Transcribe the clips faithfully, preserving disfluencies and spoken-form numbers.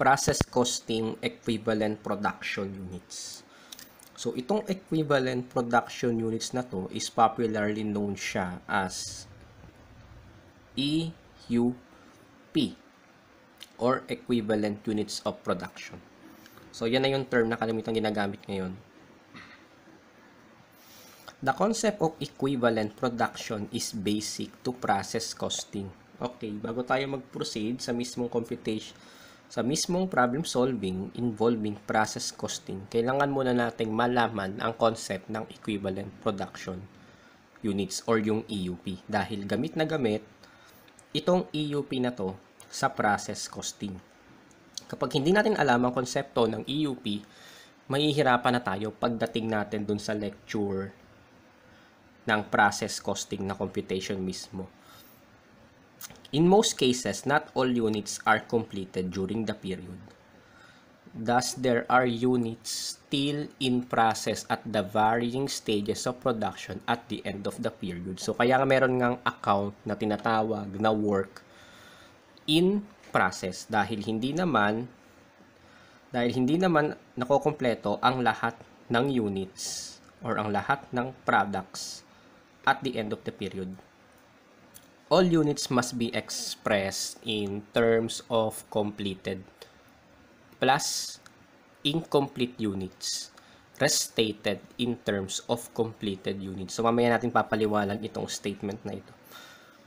process costing equivalent production units. So itong equivalent production units na to is popularly known siya as E U P or equivalent units of production. So yan na yung term na kalimitang ginagamit ngayon. The concept of equivalent production is basic to process costing. Okay, bago tayo mag-proceed sa mismong computation, sa mismong problem solving involving process costing, kailangan muna nating malaman ang concept ng equivalent production units or yung E U P. Dahil gamit na gamit, itong E U P na to sa process costing. Kapag hindi natin alam ang konsepto ng E U P, mahihirapan na tayo pagdating natin dun sa lecture ng process costing na computation mismo. In most cases, not all units are completed during the period. Thus, there are units still in process at the varying stages of production at the end of the period. So, kaya meron ngang account na tinatawag na work in process dahil hindi naman dahil hindi naman nakokompleto ang lahat ng units or ang lahat ng products at the end of the period. All units must be expressed in terms of completed plus incomplete units restated in terms of completed units. So mamaya natin papaliwanag itong statement na ito.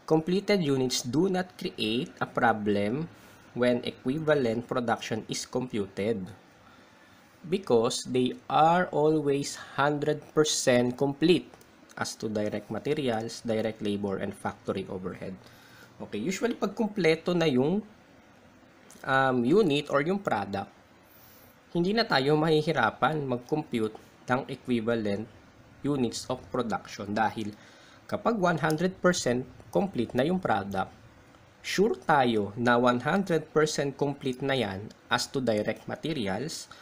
Completed units do not create a problem when equivalent production is computed because they are always one hundred percent complete as to direct materials, direct labor, and factory overhead. Okay, usually pag kumpleto na yung um, unit or yung product, hindi na tayo mahihirapan mag-compute ng equivalent units of production dahil kapag one hundred percent complete na yung product, sure tayo na one hundred percent complete na yan as to direct materials,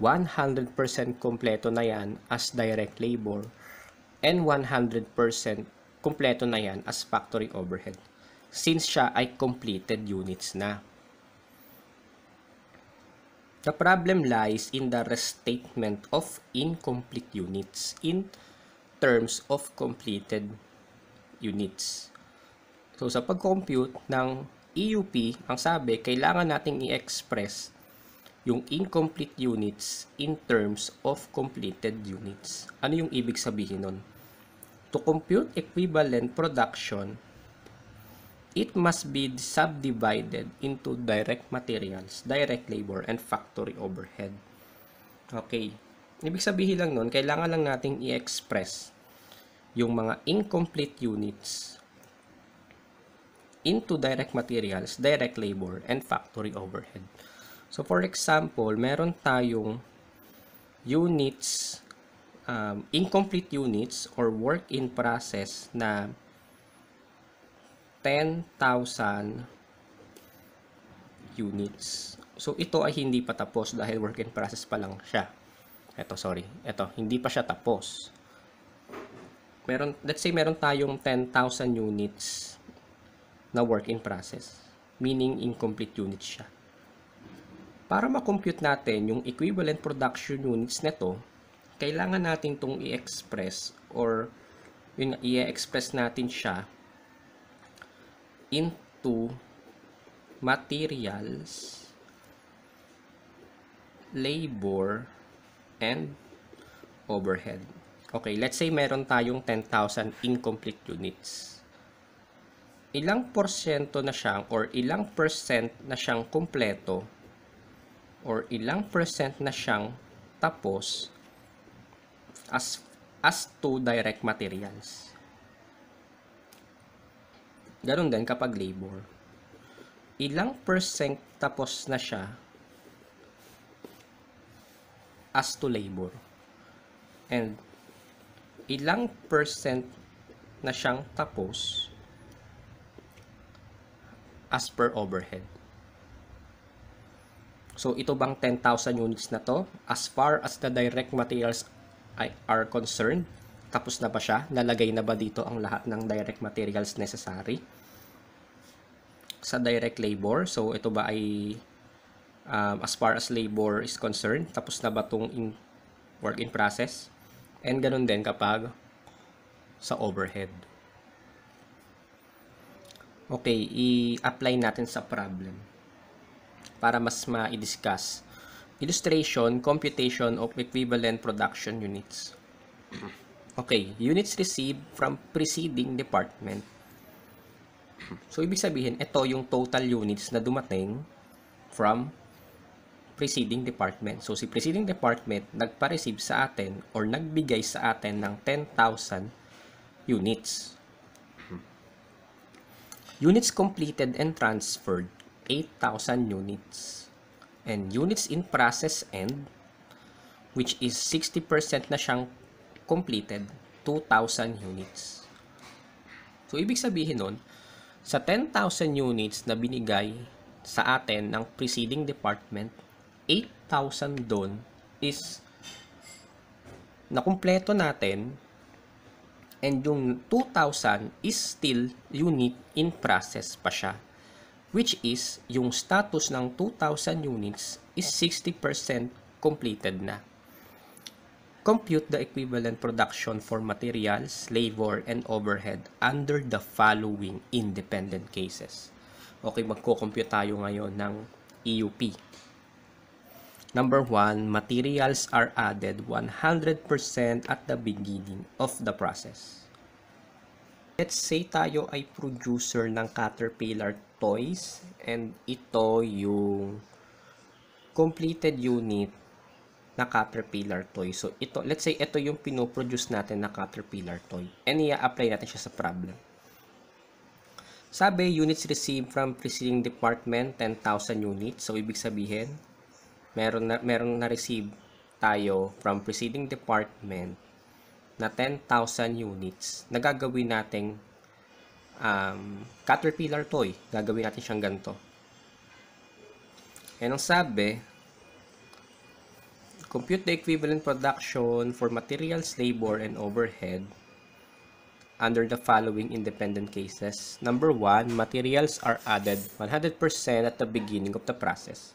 one hundred percent kompleto na yan as direct labor, and one hundred percent kumpleto na yan as factory overhead since siya ay completed units na. The problem lies in the restatement of incomplete units in terms of completed units. So sa pag-compute ng E U P, ang sabi, kailangan nating i-express yung incomplete units in terms of completed units. Ano yung ibig sabihin nun? To compute equivalent production, it must be subdivided into direct materials, direct labor, and factory overhead. Okay. Ibig sabihin lang nun, kailangan lang nating i-express yung mga incomplete units into direct materials, direct labor, and factory overhead. So, for example, meron tayong units, um, incomplete units or work in process na ten thousand units. So, ito ay hindi pa tapos dahil work in process pa lang siya. Ito, sorry. Ito, hindi pa siya tapos. Meron, let's say meron tayong ten thousand units na work in process, meaning incomplete units siya. Para ma-compute natin yung equivalent production units nito, kailangan natin itong i-express or yun, i-express natin siya into materials, labor, and overhead. Okay, let's say meron tayong ten thousand incomplete units. Ilang porsyento na siyang or ilang percent na siyang kumpleto or ilang percent na siyang tapos as, as to direct materials. Ganun din kapag labor. Ilang percent tapos na siya as to labor. And ilang percent na siyang tapos as per overhead. So, ito bang ten thousand units na to? As far as the direct materials are concerned, tapos na ba siya? Nalagay na ba dito ang lahat ng direct materials necessary? Sa direct labor, so ito ba ay um, as far as labor is concerned. Tapos na ba itong in, work in process? And ganun din kapag sa overhead. Okay, i-apply natin sa problem para mas ma-discuss. Illustration, computation of equivalent production units. Okay, units received from preceding department. So, ibig sabihin, ito yung total units na dumating from preceding department. So, si preceding department nagpa-receive sa atin or nagbigay sa atin ng ten thousand units. Units completed and transferred, eight thousand units. And units in process end, which is sixty percent na siyang completed, two thousand units. So, ibig sabihin nun, sa ten thousand units na binigay sa atin ng preceding department, eight thousand doon is nakumpleto natin, and yung two thousand is still unit in process pa siya, which is yung status ng two thousand units is sixty percent completed na. Compute the equivalent production for materials, labor, and overhead under the following independent cases. Okay, magko-compute tayo ngayon ng E U P. Number one, materials are added one hundred percent at the beginning of the process. Let's say tayo ay producer ng caterpillar toys and ito yung completed unit na caterpillar toy. So, ito, let's say, ito yung pinoproduce natin na caterpillar toy. And i-apply natin siya sa problem. Sabi, units received from preceding department, ten thousand units. So, ibig sabihin, meron na, meron na receive tayo from preceding department na ten thousand units na gagawin nating um, caterpillar toy. Gagawin natin siyang ganito. And ang sabi, compute the equivalent production for materials, labor, and overhead under the following independent cases. Number one, materials are added one hundred percent at the beginning of the process.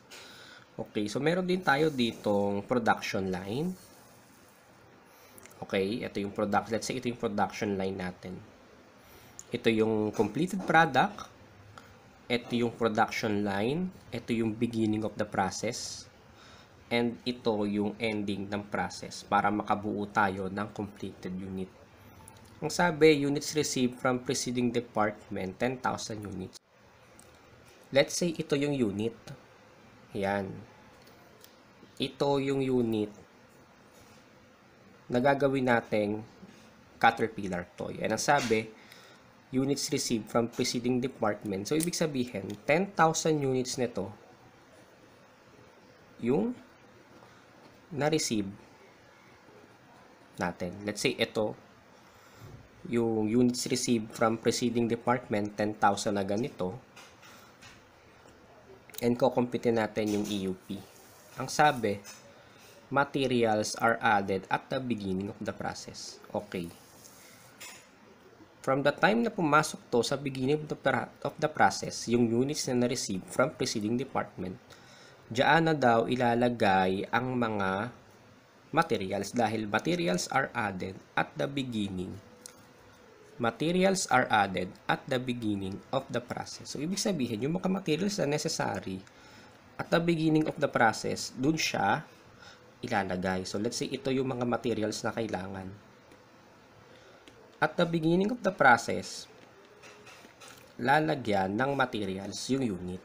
Okay, so meron din tayo ditong production line. Okay, ito yung product. Let's say ito yung production line natin. Ito yung completed product. Ito yung production line. Ito yung beginning of the process. And ito yung ending ng process para makabuo tayo ng completed unit. Ang sabi, units received from preceding department, ten thousand units. Let's say ito yung unit. Ayan. Ito yung unit na gagawin nating caterpillar toy. Ayan ang sabi, units received from preceding department. So, ibig sabihin, ten thousand units nito yung na-receive natin. Let's say, ito, yung units received from preceding department, ten thousand na ganito. And kukumpitin natin yung E U P. Ang sabi, materials are added at the beginning of the process. Okay. From the time na pumasok to sa beginning of the, of the process, yung units na na-receive from preceding department, diyan na daw ilalagay ang mga materials dahil materials are added at the beginning. Materials are added at the beginning of the process. So, ibig sabihin, yung mga materials na necessary at the beginning of the process, dun siya ilalagay. So, let's say ito yung mga materials na kailangan. At the beginning of the process, lalagyan ng materials yung unit.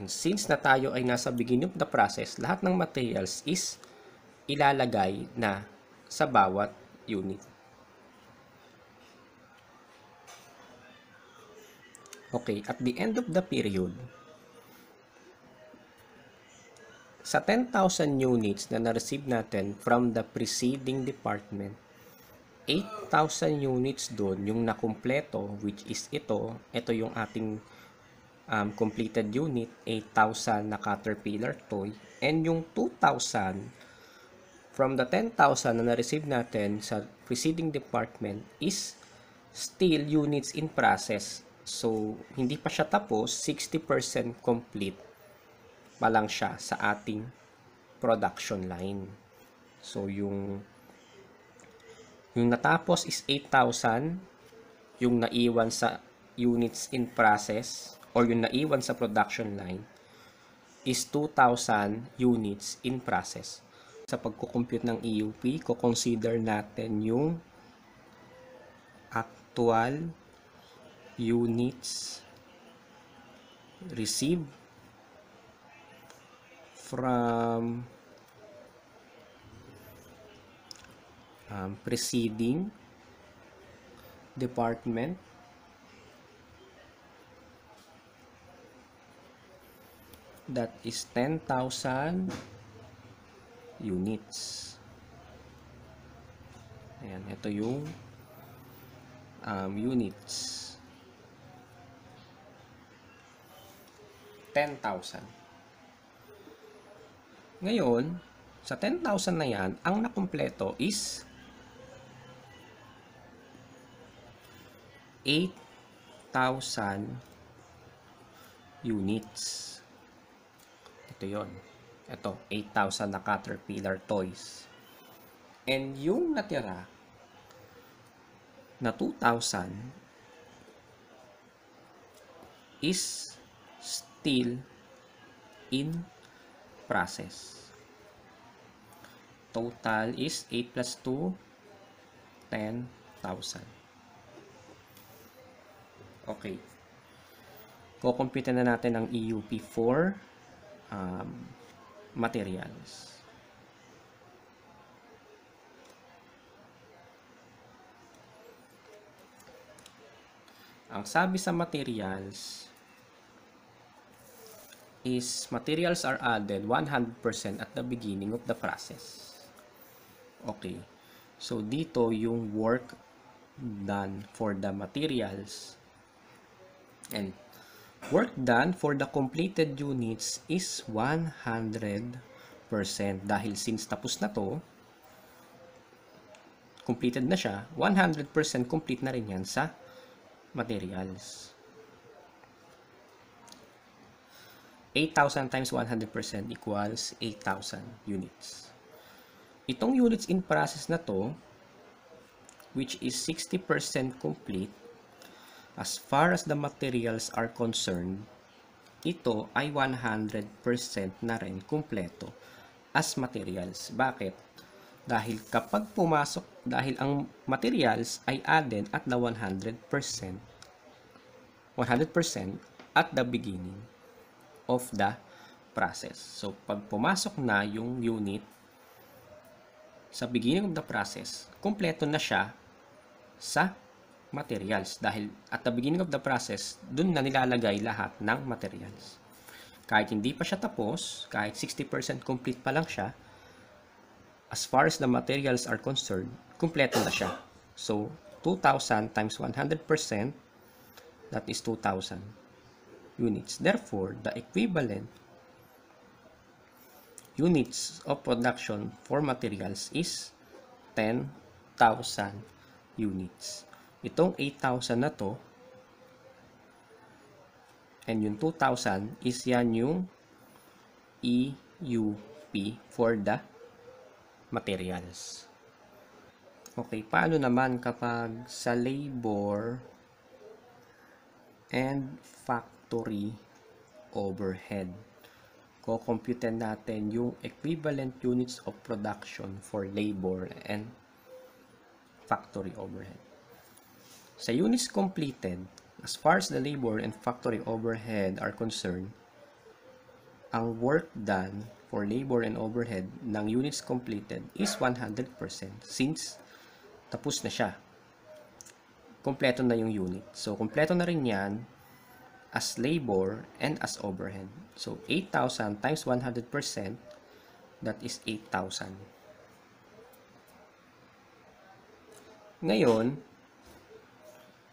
And since na tayo ay nasa beginning of the process, lahat ng materials is ilalagay na sa bawat unit. Okay, at the end of the period, sa ten thousand units na na-receive natin from the preceding department, eight thousand units doon yung nakumpleto, which is ito, ito yung ating Um, completed unit, eight thousand na caterpillar toy, and yung two thousand from the ten thousand na na-receive natin sa preceding department is still units in process. So, hindi pa siya tapos, sixty percent complete pa lang siya sa ating production line. So, yung yung natapos is eight thousand, yung naiwan sa units in process or yung naiwan sa production line is two thousand units in process. Sa pagkukompute ng E U P, kukonsider natin yung actual units received from um, preceding department that is ten thousand units. Ayan, ito yung um, units ten thousand. Ngayon, sa ten thousand na yan, ang nakumpleto is eight thousand units. Ito yun. Ito, eight thousand na caterpillar toys. And yung natira na two thousand is still in process. Total is eight plus two, ten thousand. Okay. Kukumpita na natin ang E U P for um, materials. Ang sabi sa materials is materials are added one hundred percent at the beginning of the process. Okay. So, dito yung work done for the materials. And work done for the completed units is one hundred percent dahil since tapos na to, completed na siya, one hundred percent complete na rin yan sa materials. eight thousand times one hundred percent equals eight thousand units. Itong units in process na to, which is sixty percent complete, as far as the materials are concerned, ito ay one hundred percent na rin kumpleto as materials. Bakit? Dahil kapag pumasok, dahil ang materials ay added at the one hundred percent, one hundred percent at the beginning of the process. So, pag pumasok na yung unit sa beginning of the process, kumpleto na siya sa materials dahil at the beginning of the process dun na nilalagay lahat ng materials. Kahit hindi pa siya tapos, kahit sixty percent complete pa lang siya, as far as the materials are concerned, kumpleto na siya. So, two thousand times one hundred percent, that is two thousand units. Therefore, the equivalent units of production for materials is ten thousand units. Itong eight thousand na to, and yung two thousand is yan yung E U P for the materials. Okay, paano naman kapag sa labor and factory overhead? Kukompute natin yung equivalent units of production for labor and factory overhead. Sa units completed, as far as the labor and factory overhead are concerned, ang work done for labor and overhead ng units completed is one hundred percent since tapos na siya. Kompleto na yung unit. So, kompleto na rin yan as labor and as overhead. So, eight thousand times one hundred percent, that is eight thousand. Ngayon,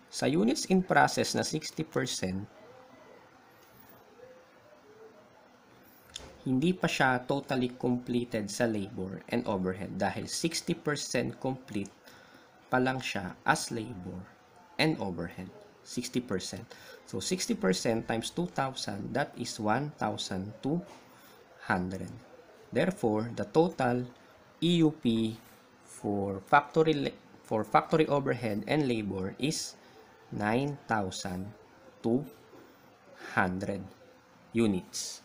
sa units in process na sixty percent, hindi pa siya totally completed sa labor and overhead dahil sixty percent complete pa lang siya as labor and overhead. sixty percent. So, sixty percent times two thousand, that is one thousand two one hundred. Therefore, the total E U P for factory for factory overhead and labor is nine thousand two hundred units.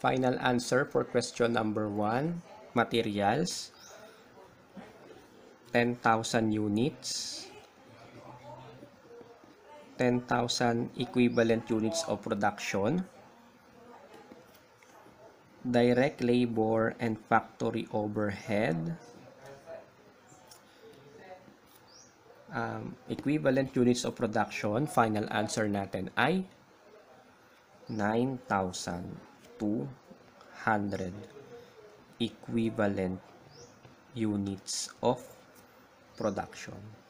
Final answer for question number one, materials, ten thousand units, ten thousand equivalent units of production, direct labor and factory overhead, um, equivalent units of production, final answer natin ay nine thousand two hundred equivalent units of production.